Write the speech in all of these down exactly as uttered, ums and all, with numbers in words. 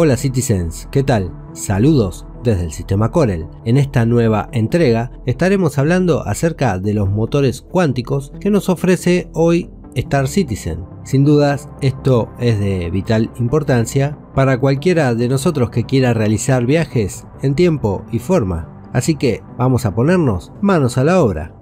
Hola Citizens, ¿qué tal? Saludos desde el sistema Corel. En esta nueva entrega estaremos hablando acerca de los motores cuánticos que nos ofrece hoy Star Citizen. Sin dudas, esto es de vital importancia para cualquiera de nosotros que quiera realizar viajes en tiempo y forma. Así que vamos a ponernos manos a la obra.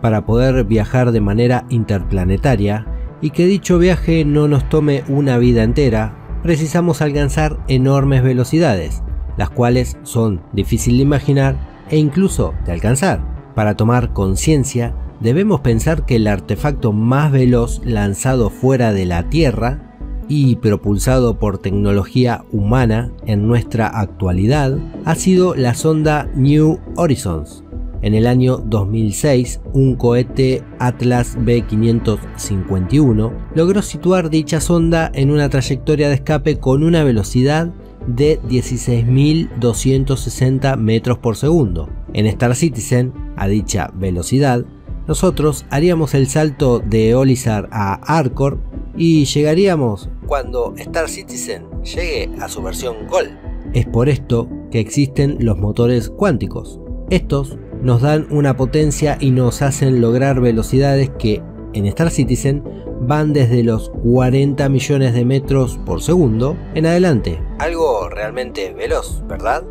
Para poder viajar de manera interplanetaria y que dicho viaje no nos tome una vida entera, precisamos alcanzar enormes velocidades, las cuales son difíciles de imaginar e incluso de alcanzar. Para tomar conciencia, debemos pensar que el artefacto más veloz lanzado fuera de la Tierra y propulsado por tecnología humana en nuestra actualidad ha sido la sonda New Horizons. En el año dos mil seis, un cohete Atlas B quinientos cincuenta y uno logró situar dicha sonda en una trayectoria de escape con una velocidad de dieciséis mil doscientos sesenta metros por segundo. En Star Citizen, a dicha velocidad, nosotros haríamos el salto de Olisar a ArcCorp y llegaríamos cuando Star Citizen llegue a su versión Gold. Es por esto que existen los motores cuánticos. Estos nos dan una potencia y nos hacen lograr velocidades que en Star Citizen van desde los cuarenta millones de metros por segundo en adelante. Algo realmente veloz, ¿verdad?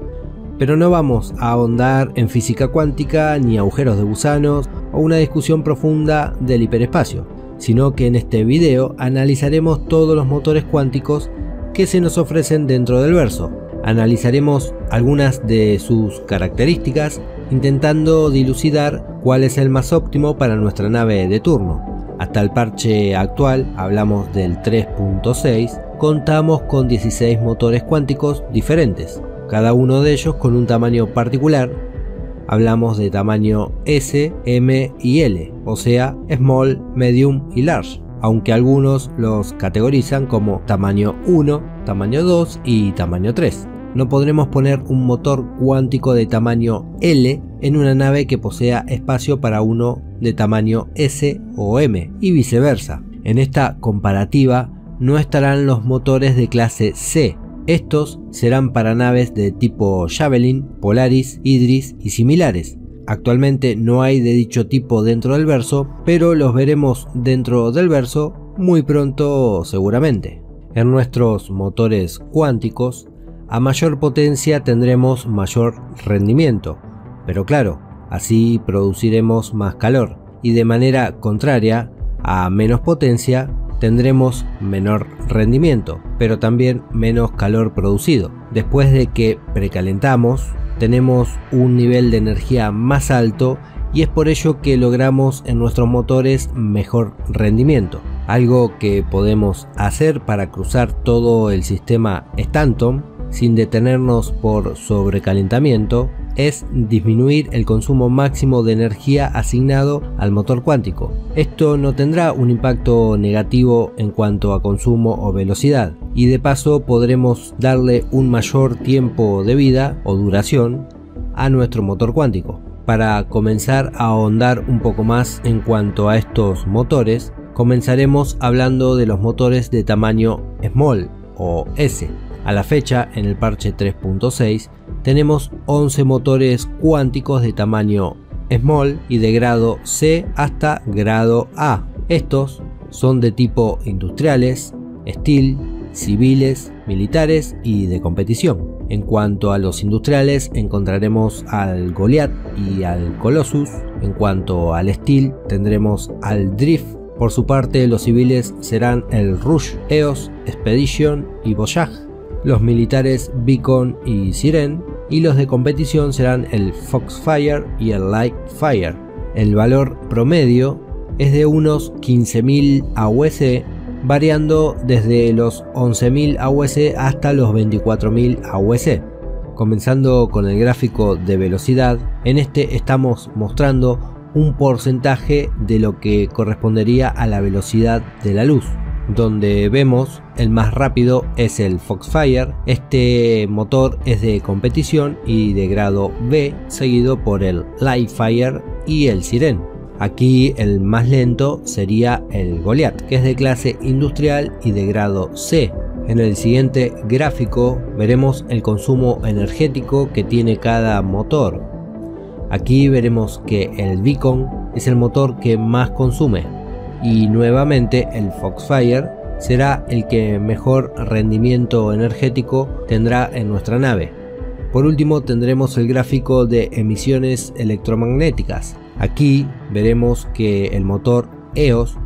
Pero no vamos a ahondar en física cuántica, ni agujeros de gusanos o una discusión profunda del hiperespacio, sino que en este video analizaremos todos los motores cuánticos que se nos ofrecen dentro del verso. Analizaremos algunas de sus características, intentando dilucidar cuál es el más óptimo para nuestra nave de turno. Hasta el parche actual, hablamos del tres punto seis, contamos con dieciséis motores cuánticos diferentes, cada uno de ellos con un tamaño particular. Hablamos de tamaño S, M y L, o sea, Small, Medium y Large, aunque algunos los categorizan como tamaño uno, tamaño dos y tamaño tres. No podremos poner un motor cuántico de tamaño L en una nave que posea espacio para uno de tamaño S o M y viceversa. En esta comparativa no estarán los motores de clase C. Estos serán para naves de tipo Javelin, Polaris, Idris y similares. Actualmente no hay de dicho tipo dentro del verso, pero los veremos dentro del verso muy pronto seguramente. En nuestros motores cuánticos, a mayor potencia tendremos mayor rendimiento, pero claro, así produciremos más calor, y de manera contraria, a menos potencia tendremos menor rendimiento, pero también menos calor producido. Después de que precalentamos, tenemos un nivel de energía más alto y es por ello que logramos en nuestros motores mejor rendimiento. Algo que podemos hacer para cruzar todo el sistema Stanton sin detenernos por sobrecalentamiento es disminuir el consumo máximo de energía asignado al motor cuántico. Esto no tendrá un impacto negativo en cuanto a consumo o velocidad, y de paso podremos darle un mayor tiempo de vida o duración a nuestro motor cuántico. Para comenzar a ahondar un poco más en cuanto a estos motores, comenzaremos hablando de los motores de tamaño Small o S. A la fecha, en el parche tres punto seis, tenemos once motores cuánticos de tamaño Small y de grado C hasta grado A. Estos son de tipo industriales, steel, civiles, militares y de competición. En cuanto a los industriales, encontraremos al Goliath y al Colossus. En cuanto al steel, tendremos al Drift. Por su parte, los civiles serán el Rush, Eos, Expedition y Voyage. Los militares Beacon y Siren, y los de competición serán el Foxfire y el Lightfire. El valor promedio es de unos quince mil A U S, variando desde los once mil A U S hasta los veinticuatro mil A U S. Comenzando con el gráfico de velocidad, en este estamos mostrando un porcentaje de lo que correspondería a la velocidad de la luz. Donde vemos el más rápido es el Foxfire. Este motor es de competición y de grado B, seguido por el Lightfire y el Siren. Aquí el más lento sería el Goliath, que es de clase industrial y de grado C. En el siguiente gráfico veremos el consumo energético que tiene cada motor. Aquí veremos que el Beacon es el motor que más consume y nuevamente el Foxfire será el que mejor rendimiento energético tendrá en nuestra nave. Por último tendremos el gráfico de emisiones electromagnéticas. Aquí veremos que el motor Eos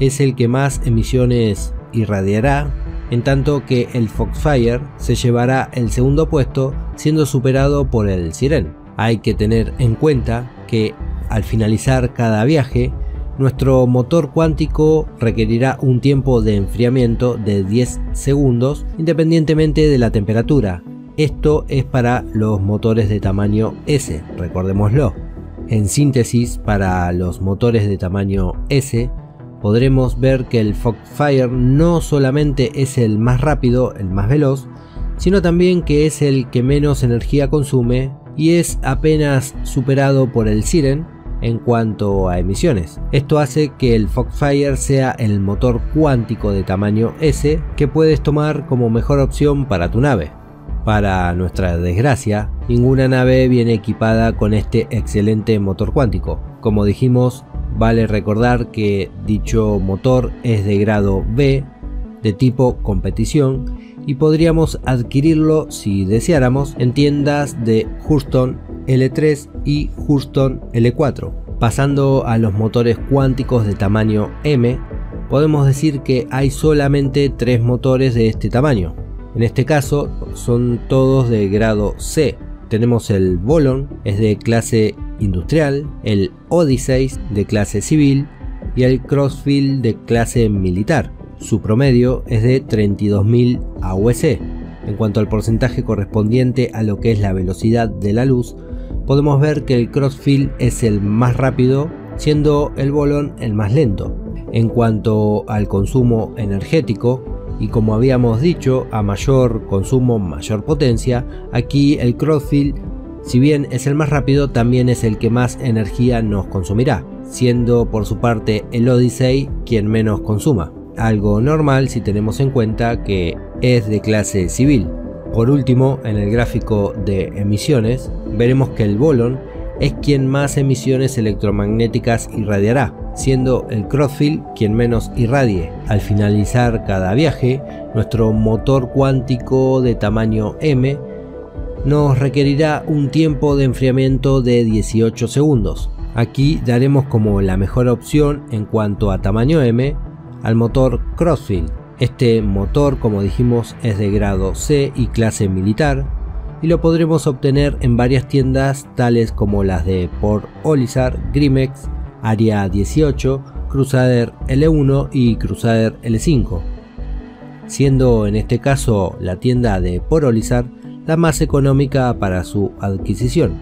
es el que más emisiones irradiará, en tanto que el Foxfire se llevará el segundo puesto, siendo superado por el Siren. Hay que tener en cuenta que al finalizar cada viaje, nuestro motor cuántico requerirá un tiempo de enfriamiento de diez segundos independientemente de la temperatura. Esto es para los motores de tamaño S, recordémoslo. En síntesis, para los motores de tamaño S, podremos ver que el Foxfire no solamente es el más rápido, el más veloz, sino también que es el que menos energía consume y es apenas superado por el Siren en cuanto a emisiones. Esto hace que el Foxfire sea el motor cuántico de tamaño S que puedes tomar como mejor opción para tu nave. Para nuestra desgracia, ninguna nave viene equipada con este excelente motor cuántico. Como dijimos, vale recordar que dicho motor es de grado B, de tipo competición, y podríamos adquirirlo, si deseáramos, en tiendas de Hurston L tres y Hurston L cuatro. Pasando a los motores cuánticos de tamaño M, podemos decir que hay solamente tres motores de este tamaño. En este caso son todos de grado C. Tenemos el Bolon, es de clase industrial, el Odyssey de clase civil y el Crossfield de clase militar. Su promedio es de treinta y dos mil A U C. En cuanto al porcentaje correspondiente a lo que es la velocidad de la luz, podemos ver que el Crossfield es el más rápido, siendo el Bolon el más lento. En cuanto al consumo energético, y como habíamos dicho, a mayor consumo, mayor potencia, aquí el Crossfield, si bien es el más rápido, también es el que más energía nos consumirá, siendo por su parte el Odyssey quien menos consuma. Algo normal si tenemos en cuenta que es de clase civil. Por último, en el gráfico de emisiones, veremos que el Bolon es quien más emisiones electromagnéticas irradiará, siendo el Crossfield quien menos irradie. Al finalizar cada viaje, nuestro motor cuántico de tamaño M nos requerirá un tiempo de enfriamiento de dieciocho segundos. Aquí daremos como la mejor opción en cuanto a tamaño M al motor Crossfield. Este motor, como dijimos, es de grado C y clase militar, y lo podremos obtener en varias tiendas tales como las de Port Olisar, Grimex, Area dieciocho, Crusader L uno y Crusader L cinco, siendo en este caso la tienda de Port Olisar la más económica para su adquisición.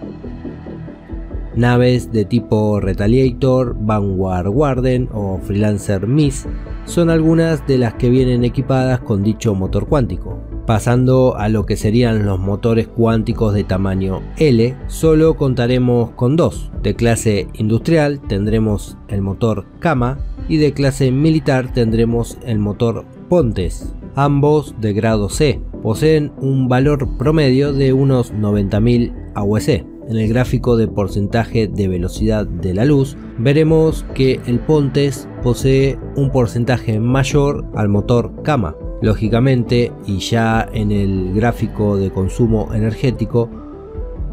Naves de tipo Retaliator, Vanguard Warden o Freelancer Miss son algunas de las que vienen equipadas con dicho motor cuántico. Pasando a lo que serían los motores cuánticos de tamaño L, solo contaremos con dos. De clase industrial tendremos el motor Cama y de clase militar tendremos el motor Pontes, ambos de grado C. Poseen un valor promedio de unos noventa mil A U C. En el gráfico de porcentaje de velocidad de la luz, veremos que el Pontes posee un porcentaje mayor al motor Cama. Lógicamente, y ya en el gráfico de consumo energético,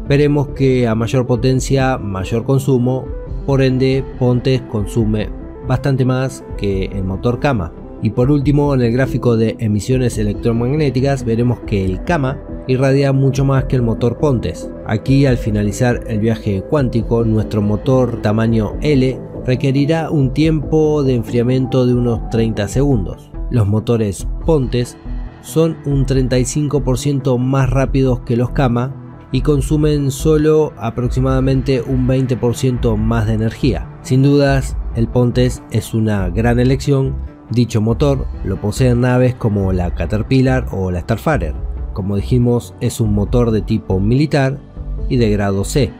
veremos que a mayor potencia, mayor consumo, por ende Pontes consume bastante más que el motor Cama. Y por último, en el gráfico de emisiones electromagnéticas, veremos que el Cama irradia mucho más que el motor Pontes. Aquí, al finalizar el viaje cuántico, nuestro motor tamaño L requerirá un tiempo de enfriamiento de unos treinta segundos. Los motores Pontes son un treinta y cinco por ciento más rápidos que los Cama y consumen solo aproximadamente un veinte por ciento más de energía. Sin dudas, el Pontes es una gran elección. Dicho motor lo poseen naves como la Caterpillar o la Starfarer. Como dijimos, es un motor de tipo militar y de grado C.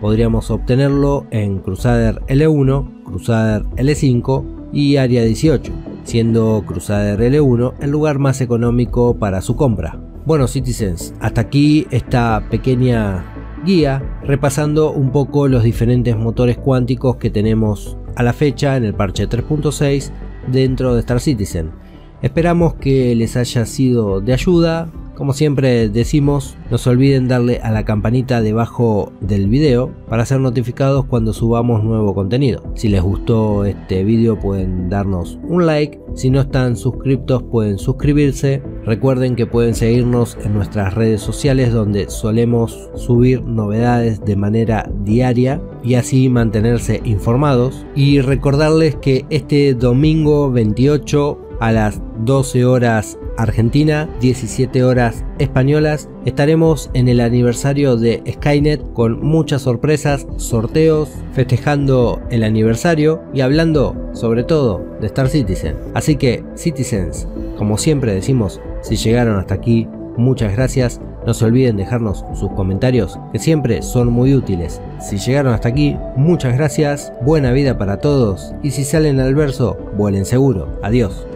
Podríamos obtenerlo en Crusader L uno, Crusader L cinco y Área dieciocho, siendo Crusader L uno el lugar más económico para su compra. Bueno, Citizens, hasta aquí esta pequeña guía repasando un poco los diferentes motores cuánticos que tenemos a la fecha en el parche tres punto seis dentro de Star Citizen. Esperamos que les haya sido de ayuda. Como siempre decimos, no se olviden darle a la campanita debajo del video para ser notificados cuando subamos nuevo contenido. Si les gustó este video pueden darnos un like, si no están suscriptos pueden suscribirse. Recuerden que pueden seguirnos en nuestras redes sociales donde solemos subir novedades de manera diaria y así mantenerse informados. Y recordarles que este domingo veintiocho a las doce horas Argentina, diecisiete horas españolas, estaremos en el aniversario de Skynet con muchas sorpresas, sorteos, festejando el aniversario y hablando sobre todo de Star Citizen. Así que, Citizens, como siempre decimos, si llegaron hasta aquí, muchas gracias. No se olviden dejarnos sus comentarios, que siempre son muy útiles. Si llegaron hasta aquí, muchas gracias. Buena vida para todos. Y si salen al verso, vuelen seguro. Adiós.